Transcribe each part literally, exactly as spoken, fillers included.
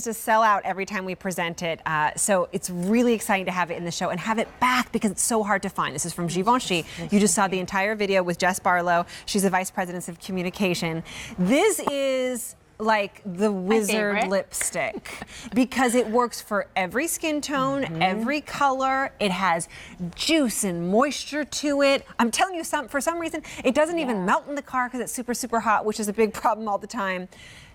To sell out every time we present it, uh, so it's really exciting to have it in the show and have it back because it's so hard to find. This is from Givenchy. You just saw the entire video with Jess Barlow. She's the Vice President of Communication. This is like the wizard lipstick because it works for every skin tone, mm-hmm. every color. It has juice and moisture to it. I'm telling you, some for some reason, it doesn't yeah. even melt in the car because it's super, super hot, which is a big problem all the time.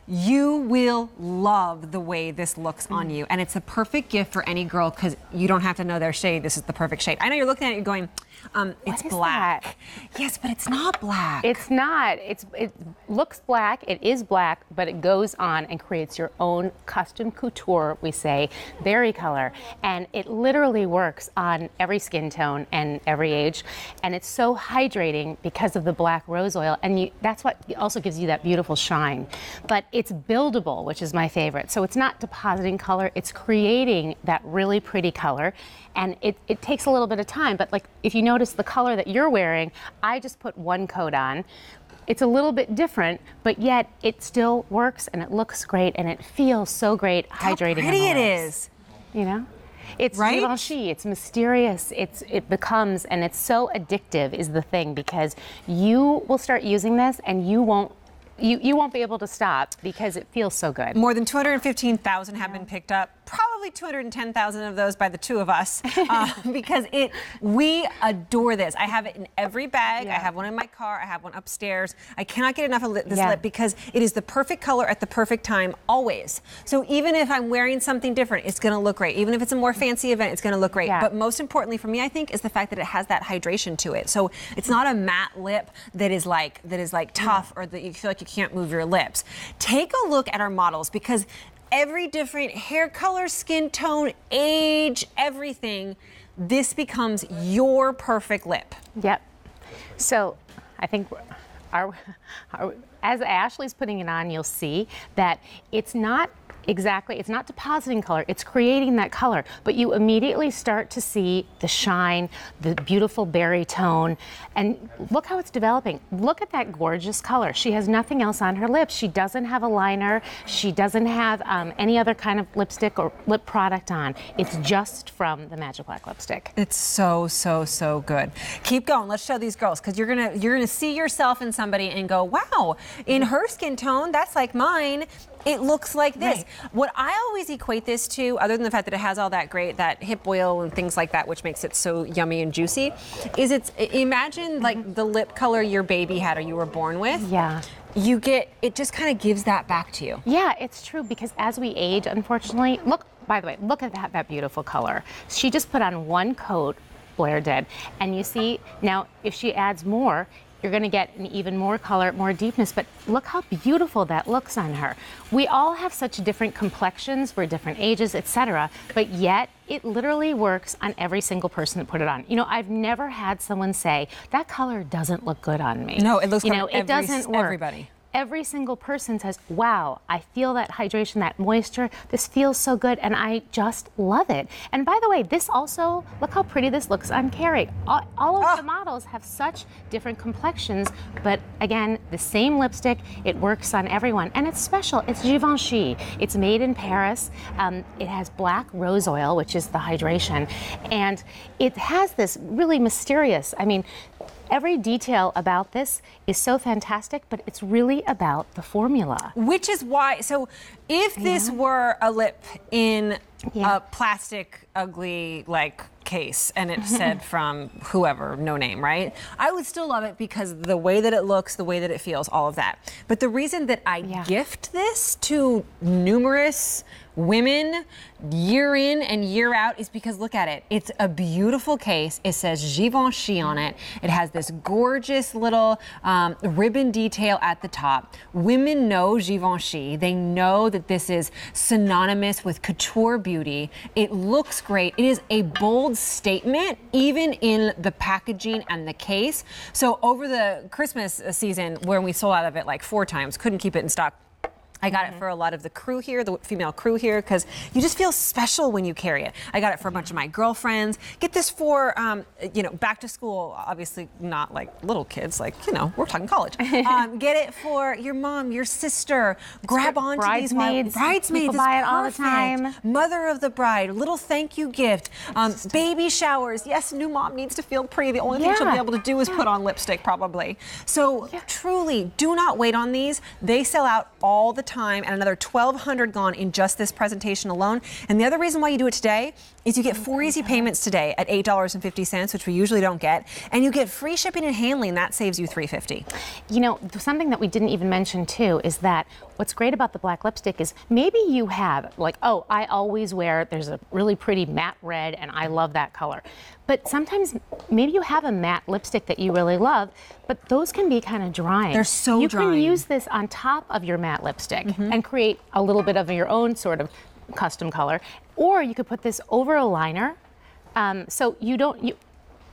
You will love the way this looks on you, and it's a perfect gift for any girl because you don't have to know their shade. This is the perfect shade. I know you're looking at it, you're going, um, it's black. That? Yes, but it's not black. It's not. It's It looks black, it is black, but it goes on and creates your own custom couture, we say, berry color. And it literally works on every skin tone and every age. And it's so hydrating because of the black rose oil, and you, that's what also gives you that beautiful shine. But it's buildable, which is my favorite. So it's not depositing color, it's creating that really pretty color. And it, it takes a little bit of time, but like if you notice the color that you're wearing, I just put one coat on. It's a little bit different, but yet it still works and it looks great and it feels so great. How hydrating. How pretty it is. You know? It's right? Givenchy, it's mysterious, it's, it becomes, and it's so addictive is the thing, because you will start using this and you won't You, you won't be able to stop because it feels so good. More than two hundred fifteen thousand have been picked up. Probably two hundred ten thousand of those by the two of us uh, because it we adore this. I have it in every bag. Yeah. I have one in my car. I have one upstairs. I cannot get enough of this yeah. lip because it is the perfect color at the perfect time always. So even if I'm wearing something different, it's going to look great. Even if it's a more fancy event, it's going to look great. Yeah. But most importantly for me, I think, is the fact that it has that hydration to it. So it's not a matte lip that is like that is like tough or that you feel like you can't move your lips. Take a look at our models because every different hair color, skin tone, age, everything, this becomes your perfect lip. Yep. So I think our, our, as Ashley's putting it on, you'll see that it's not Exactly. It's not depositing color, it's creating that color. But you immediately start to see the shine, the beautiful berry tone, and look how it's developing. Look at that gorgeous color. She has nothing else on her lips. She doesn't have a liner. She doesn't have um, any other kind of lipstick or lip product on. It's just from the Magic Black lipstick. It's so, so, so good. Keep going. Let's show these girls, because you're gonna you're gonna see yourself in somebody and go, wow, in her skin tone, that's like mine. It looks like this. Right. What I always equate this to, other than the fact that it has all that great, that hip oil and things like that, which makes it so yummy and juicy, is it's, imagine like the lip color your baby had or you were born with. Yeah. You get, it just kind of gives that back to you. Yeah, it's true, because as we age, unfortunately, look, by the way, look at that, that beautiful color. She just put on one coat, Blair did, and you see, now if she adds more, you're going to get an even more color, more deepness, but look how beautiful that looks on her. We all have such different complexions, we're different ages, et cetera, but yet it literally works on every single person that put it on. You know, I've never had someone say, that color doesn't look good on me. No, it looks good on everybody. Every single person says, wow, I feel that hydration, that moisture, this feels so good, and I just love it. And by the way, this also, look how pretty this looks on Carrie. All, all of oh. the models have such different complexions, but again, the same lipstick, it works on everyone. And it's special, it's Givenchy. It's made in Paris. Um, it has black rose oil, which is the hydration, and it has this really mysterious, I mean, every detail about this is so fantastic, but it's really about the formula. Which is why, so if this yeah. were a lip in yeah. a plastic, ugly, like, case, and it said from whoever, no name, right? I would still love it because the way that it looks, the way that it feels, all of that. But the reason that I yeah. gift this to numerous women year in and year out is because look at it. It's a beautiful case. It says Givenchy on it. It has this gorgeous little um, ribbon detail at the top. Women know Givenchy. They know that this is synonymous with couture beauty. It looks great. It is a bold statement, even in the packaging and the case. So over the Christmas season, when we sold out of it like four times, couldn't keep it in stock, I got mm-hmm. it for a lot of the crew here, the female crew here, because you just feel special when you carry it. I got it for a bunch of my girlfriends. Get this for, um, you know, back to school, obviously not like little kids, like, you know, we're talking college. um, get it for your mom, your sister. It's Grab onto bridesmaids. these. Bridesmaids. Bridesmaids is buy it all the time. Mother of the bride, little thank you gift. Um, baby showers. Yes, new mom needs to feel pretty. The only yeah. thing she'll be able to do is yeah. put on lipstick, probably. So yeah. truly, do not wait on these. They sell out all the time, and another twelve hundred gone in just this presentation alone. And the other reason why you do it today is you get four easy payments today at eight dollars and fifty cents, which we usually don't get, and you get free shipping and handling, and that saves you three dollars and fifty cents. You know, something that we didn't even mention too is that what's great about the black lipstick is maybe you have, like, oh, I always wear, there's a really pretty matte red, and I love that color. But sometimes maybe you have a matte lipstick that you really love, but those can be kind of drying. They're so you drying. You can use this on top of your matte lipstick mm-hmm. and create a little bit of your own sort of custom color. Or you could put this over a liner. Um, so you don't, you,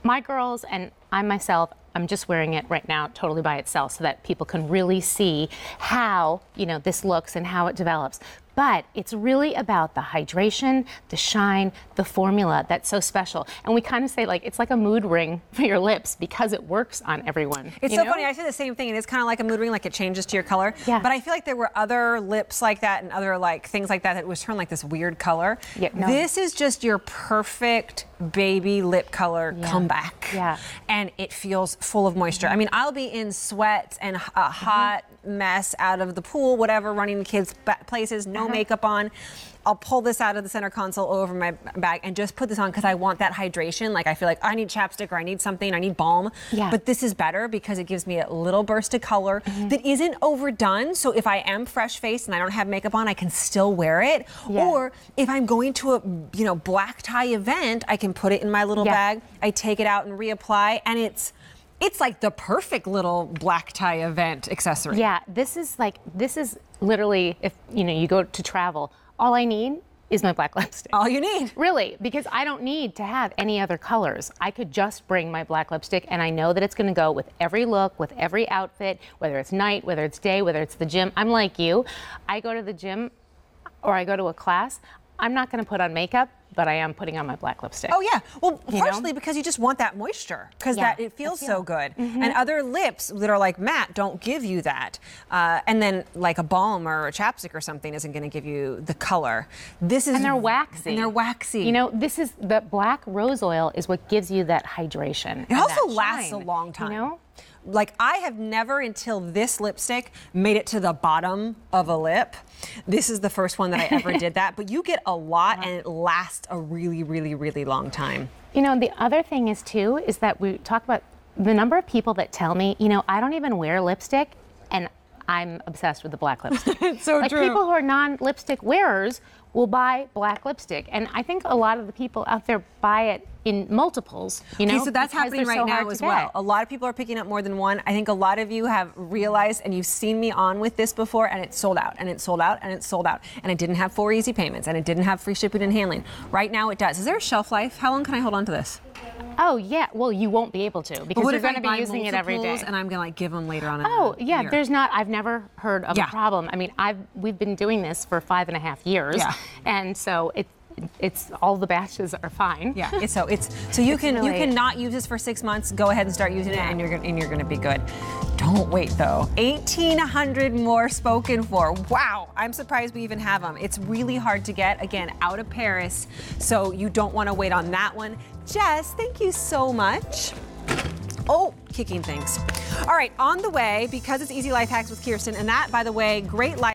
my girls and I myself, I'm just wearing it right now totally by itself so that people can really see how, you know, this looks and how it develops. But it's really about the hydration, the shine, the formula that's so special. And we kind of say, like, it's like a mood ring for your lips because it works on everyone. It's you so know? funny. I said the same thing. It is kind of like a mood ring, like it changes to your color. Yeah. But I feel like there were other lips like that and other, like, things like that that was turned like this weird color. Yeah, no. This is just your perfect baby lip color yeah. comeback. Yeah. And it feels full of moisture. Mm-hmm. I mean, I'll be in sweats and a hot mm-hmm. mess out of the pool, whatever, running the kids' places, no makeup on. I'll pull this out of the center console over my back and just put this on because I want that hydration. Like, I feel like I need chapstick or I need something, I need balm. Yeah. But this is better because it gives me a little burst of color mm-hmm. that isn't overdone. So if I am fresh-faced and I don't have makeup on, I can still wear it. Yeah. Or if I'm going to a, you know, black tie event, I can put it in my little yeah. bag. I take it out and reapply, and it's It's like the perfect little black tie event accessory. Yeah, this is like, this is literally, if you know, you go to travel, all I need is my black lipstick. All you need. Really, because I don't need to have any other colors. I could just bring my black lipstick, and I know that it's gonna go with every look, with every outfit, whether it's night, whether it's day, whether it's the gym. I'm like you, I go to the gym or I go to a class, I'm not gonna put on makeup, but I am putting on my black lipstick. Oh yeah, well, you partially know? because you just want that moisture, because yeah. that it feels yeah. so good. Mm-hmm. And other lips that are like matte don't give you that. Uh, and then like a balm or a chapstick or something isn't gonna give you the color. This is- And they're waxy. And they're waxy. You know, this is, the black rose oil is what gives you that hydration. It also lasts shine. a long time. You know? Like, I have never until this lipstick made it to the bottom of a lip. This is the first one that I ever did that, but you get a lot and it lasts a really, really, really long time. You know, the other thing is too, is that we talk about the number of people that tell me, you know, I don't even wear lipstick and I'm obsessed with the black lipstick. It's so like true. Like, people who are non-lipstick wearers will buy black lipstick. And I think a lot of the people out there buy it in multiples, you know? Okay, so that's happening right now as well. A lot of people are picking up more than one. I think a lot of you have realized, and you've seen me on with this before, and it sold out, and it sold out, and it sold out. And it didn't have four easy payments, and it didn't have free shipping and handling. Right now it does. Is there a shelf life? How long can I hold on to this? Oh, yeah. Well, you won't be able to, because you're going to be using it every day. And I'm going to, like, give them later on in the year. Oh, yeah. There's not, I've never heard of yeah. a problem. I mean, I've we've been doing this for five and a half years. Yeah. And so it, it's, all the batches are fine. Yeah. It's, so it's, so you it's can, really you cannot use this for six months. Go ahead and start using yeah. it, and you're going and you're going to be good. Don't wait though. eighteen hundred more spoken for. Wow. I'm surprised we even have them. It's really hard to get, again, out of Paris. So you don't want to wait on that one. Jess, thank you so much. Oh, kicking things. All right. On the way, because it's Easy Life Hacks with Kirsten, and that, by the way, great life.